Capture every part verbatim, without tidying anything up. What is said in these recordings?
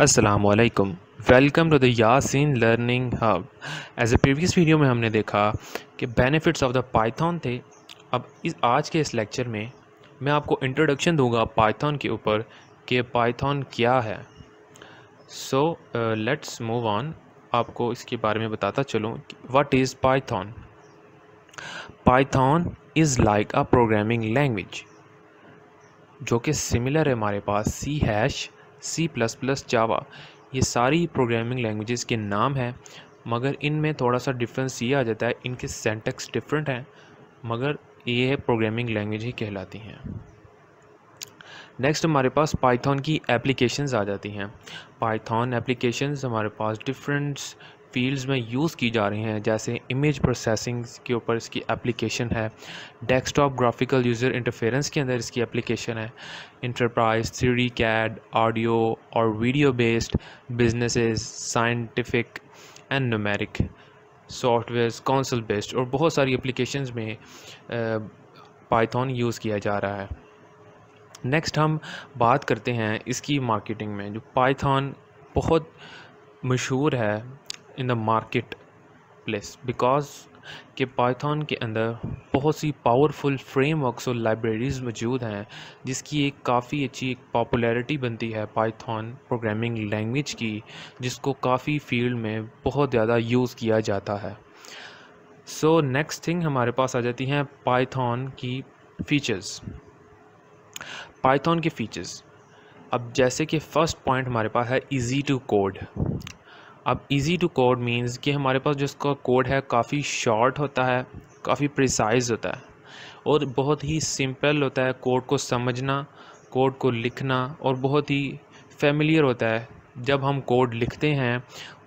अस्सलामुअलैकुम, welcome to the Yasin learning hub. As a previous video में हमने देखा कि बेनिफिट्स ऑफ द पाइथन थे। अब इस आज के इस लेक्चर में मैं आपको इंट्रोडक्शन दूंगा पाइथन के ऊपर कि पाइथन क्या है। सो लेट्स मूव ऑन, आपको इसके बारे में बताता चलूँ। What is Python? Python is like a programming language जो कि सिमिलर है हमारे पास C hash, C plus plus, Java. ये सारी प्रोग्रामिंग लैंग्वेजेस के नाम हैं, मगर इनमें थोड़ा सा डिफरेंस ये आ जाता है, इनके सिंटैक्स डिफरेंट हैं, मगर ये प्रोग्रामिंग लैंग्वेज ही कहलाती हैं। नेक्स्ट हमारे पास पाइथन की एप्लीकेशंस आ जाती हैं। पाइथन एप्लीकेशंस हमारे पास डिफरेंट फील्ड्स में यूज़ की जा रही हैं, जैसे इमेज प्रोसेसिंग के ऊपर इसकी एप्लीकेशन है, डेस्कटॉप ग्राफिकल यूज़र इंटरफेरेंस के अंदर इसकी एप्लीकेशन है, enterprise, three D CAD, audio और video based businesses, scientific and numeric software, console based और बहुत सारी एप्लीकेशंस में पाइथन यूज़ किया जा रहा है। नेक्स्ट हम बात करते हैं इसकी मार्केटिंग में। जो पाइथन बहुत मशहूर है in the market place, because के पाइथन के अंदर बहुत सी पावरफुल फ्रेमवर्क्स और लाइब्रेरीज़ मौजूद हैं, जिसकी एक काफ़ी अच्छी एक पॉपुलैरिटी बनती है पाइथन प्रोग्रामिंग लैंग्वेज की, जिसको काफ़ी फील्ड में बहुत ज़्यादा यूज़ किया जाता है। सो नेक्स्ट थिंग हमारे पास आ जाती हैं पाइथन की फ़ीचर्स। पाइथन के फ़ीचर्स, अब जैसे कि फ़र्स्ट पॉइंट हमारे पास है ईज़ी टू कोड। अब इजी टू कोड मींस कि हमारे पास जिसका कोड है काफ़ी शॉर्ट होता है, काफ़ी प्रिसाइज होता है और बहुत ही सिंपल होता है। कोड को समझना, कोड को लिखना और बहुत ही फेमिलियर होता है। जब हम कोड लिखते हैं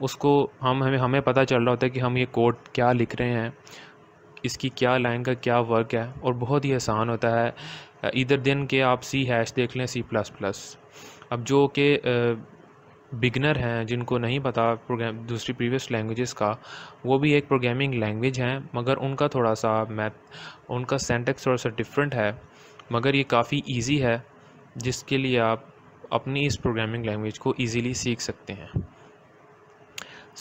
उसको हम हमें हमें पता चल रहा होता है कि हम ये कोड क्या लिख रहे हैं, इसकी क्या लाइन का क्या वर्क है और बहुत ही आसान होता है। इधर दिन के आप सी हैश देख लें, सी प्लस प्लस। अब जो कि बिगनर हैं, जिनको नहीं पता प्रोग्राम दूसरी प्रीवियस लैंग्वेजेस का, वो भी एक प्रोग्रामिंग लैंग्वेज हैं, मगर उनका थोड़ा सा मैथ, उनका सिंटैक्स थोड़ा सा डिफरेंट है, मगर ये काफ़ी इजी है, जिसके लिए आप अपनी इस प्रोग्रामिंग लैंग्वेज को इजीली सीख सकते हैं।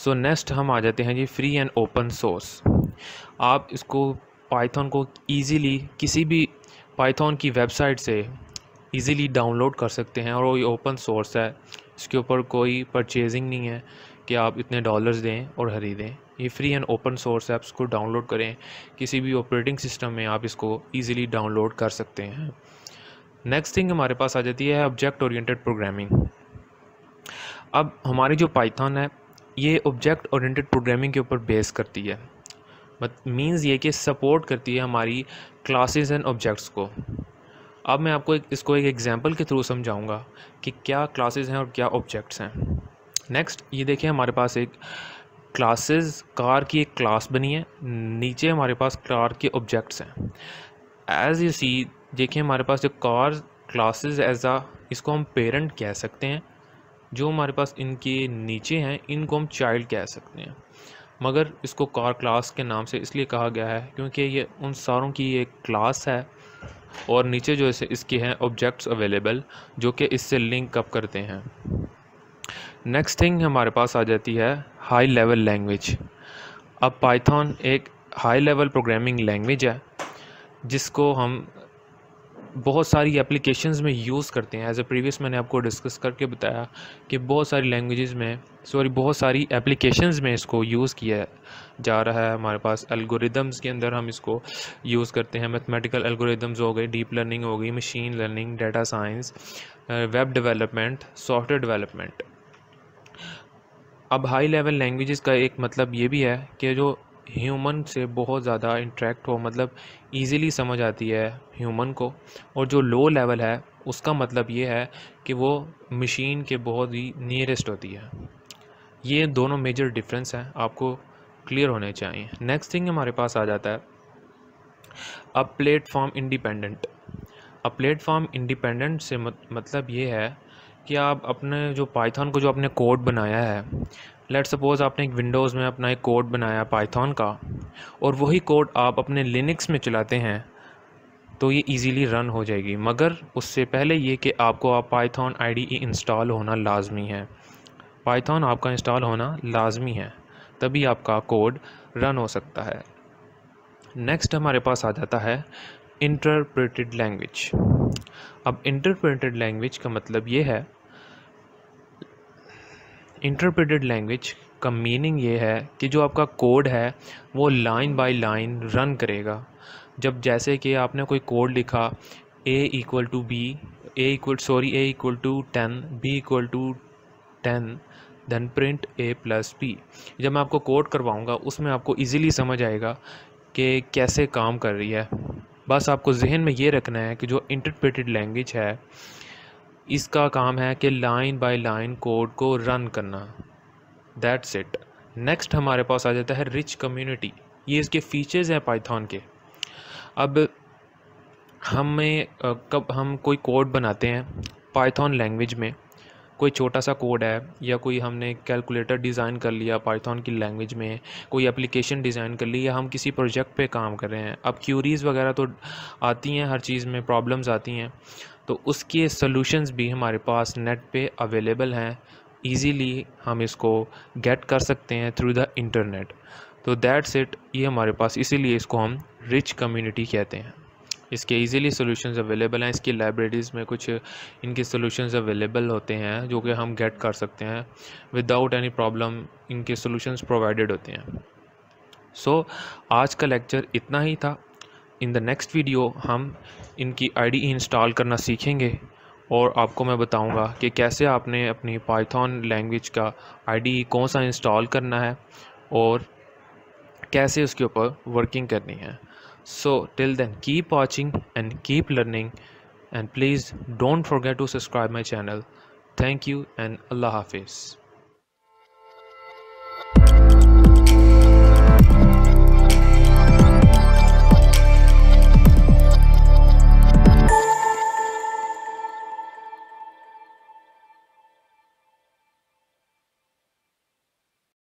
सो नेक्स्ट हम आ जाते हैं जी फ्री एंड ओपन सोर्स। आप इसको पाइथन को ईज़िली किसी भी पाइथन की वेबसाइट से ईज़िली डाउनलोड कर सकते हैं और वो ये ओपन सोर्स है, इसके ऊपर कोई परचेजिंग नहीं है कि आप इतने डॉलर्स दें और ख़रीदें। ये free and open source apps को डाउनलोड करें, किसी भी ऑपरेटिंग सिस्टम में आप इसको ईज़िली डाउनलोड कर सकते हैं। नेक्स्ट थिंग हमारे पास आ जाती है ऑब्जेक्ट ओरिएंटेड प्रोग्रामिंग। अब हमारी जो पाइथन है ये ऑब्जेक्ट ओरिएंटेड प्रोग्रामिंग के ऊपर बेस करती है, मीन्स ये कि सपोर्ट करती है हमारी क्लासेस एंड ऑब्जेक्ट्स को। अब मैं आपको एक, इसको एक एग्जांपल के थ्रू समझाऊंगा कि क्या क्लासेस हैं और क्या ऑब्जेक्ट्स हैं। नेक्स्ट ये देखिए हमारे पास एक क्लासेस, कार की एक क्लास बनी है, नीचे हमारे पास कार के ऑब्जेक्ट्स हैं। एज़ यू सी देखिए हमारे पास जो कार क्लासेस एज आ, इसको हम पेरेंट कह सकते हैं, जो हमारे पास इनके नीचे हैं इनको हम चाइल्ड कह सकते हैं, मगर इसको कार क्लास के नाम से इसलिए कहा गया है क्योंकि ये उन सारों की एक क्लास है और नीचे जो इसे इसके हैं ऑब्जेक्ट्स अवेलेबल जो कि इससे लिंक अप करते हैं। नेक्स्ट थिंग हमारे पास आ जाती है हाई लेवल लैंग्वेज। अब पाइथन एक हाई लेवल प्रोग्रामिंग लैंग्वेज है जिसको हम बहुत सारी एप्लीकेशंस में यूज़ करते हैं। एज ए प्रीवियस मैंने आपको डिस्कस करके बताया कि बहुत सारी लैंग्वेजेस में सॉरी बहुत सारी एप्लीकेशंस में इसको यूज़ किया जा रहा है। हमारे पास एल्गोरिदम्स के अंदर हम इसको यूज़ करते हैं, मैथमेटिकल एल्गोरिदम्स हो गए, डीप लर्निंग हो गई, machine learning, data science, web development, software development. अब हाई लेवल लैंग्वेजेस का एक मतलब ये भी है कि जो ह्यूमन से बहुत ज़्यादा इंटरेक्ट हो, मतलब इजीली समझ आती है ह्यूमन को, और जो लो लेवल है उसका मतलब ये है कि वो मशीन के बहुत ही नियरेस्ट होती है। ये दोनों मेजर डिफरेंस हैं, आपको क्लियर होने चाहिए। नेक्स्ट थिंग हमारे पास आ जाता है a platform independent. A platform independent से मत, मतलब ये है कि आप अपने जो पाइथन को जो आपने कोड बनाया है, लेट सपोज़ आपने एक विंडोज़ में अपना एक कोड बनाया पाइथन का और वही कोड आप अपने लिनक्स में चलाते हैं तो ये इजीली रन हो जाएगी, मगर उससे पहले ये कि आपको आप पाइथन आईडीई इंस्टॉल होना लाजमी है। पाइथन आपका इंस्टॉल होना लाजमी है, तभी आपका कोड रन हो सकता है। नेक्स्ट हमारे पास आ जाता है इंटरप्रेटेड लैंग्वेज। अब इंटरप्रेटेड लैंग्वेज का मतलब ये है, इंटरप्रेटेड लैंग्वेज का मीनिंग ये है कि जो आपका कोड है वो लाइन बाय लाइन रन करेगा। जब जैसे कि आपने कोई कोड लिखा A equal to B A equal sorry A equal to ten B equal to ten then print A plus B. जब मैं आपको कोड करवाऊँगा उसमें आपको ईज़िली समझ आएगा कि कैसे काम कर रही है। बस आपको जहन में ये रखना है कि जो इंटरप्रेटेड लैंग्वेज है इसका काम है कि लाइन बाय लाइन कोड को रन करना, दैट्स इट। नेक्स्ट हमारे पास आ जाता है रिच कम्युनिटी। ये इसके फीचर्स हैं पाइथन के। अब हमें कब हम कोई कोड बनाते हैं पाइथन लैंग्वेज में, कोई छोटा सा कोड है या कोई हमने कैलकुलेटर डिज़ाइन कर लिया पाइथन की लैंग्वेज में, कोई एप्लीकेशन डिज़ाइन कर ली या हम किसी प्रोजेक्ट पे काम कर रहे हैं। अब क्यूरीज़ वगैरह तो आती हैं, हर चीज़ में प्रॉब्लम्स आती हैं, तो उसके सॉल्यूशंस भी हमारे पास नेट पे अवेलेबल हैं। ईज़िली हम इसको गेट कर सकते हैं थ्रू द इंटरनेट। तो दैट्स इट, ये हमारे पास, इसीलिए इसको हम रिच कम्युनिटी कहते हैं। इसके इजीली सॉल्यूशंस अवेलेबल हैं, इसकी लाइब्रेरीज़ में कुछ इनके सॉल्यूशंस अवेलेबल होते हैं जो कि हम गेट कर सकते हैं विदाउट एनी प्रॉब्लम, इनके सॉल्यूशंस प्रोवाइडेड होते हैं। सो so, आज का लेक्चर इतना ही था। इन द नेक्स्ट वीडियो हम इनकी आईडीई इंस्टॉल करना सीखेंगे और आपको मैं बताऊंगा कि कैसे आपने अपनी पाइथन लैंग्वेज का आईडीई कौन सा इंस्टॉल करना है और कैसे उसके ऊपर वर्किंग करनी है। So till then, keep watching and keep learning, and please don't forget to subscribe my channel. Thank you and Allah Hafiz.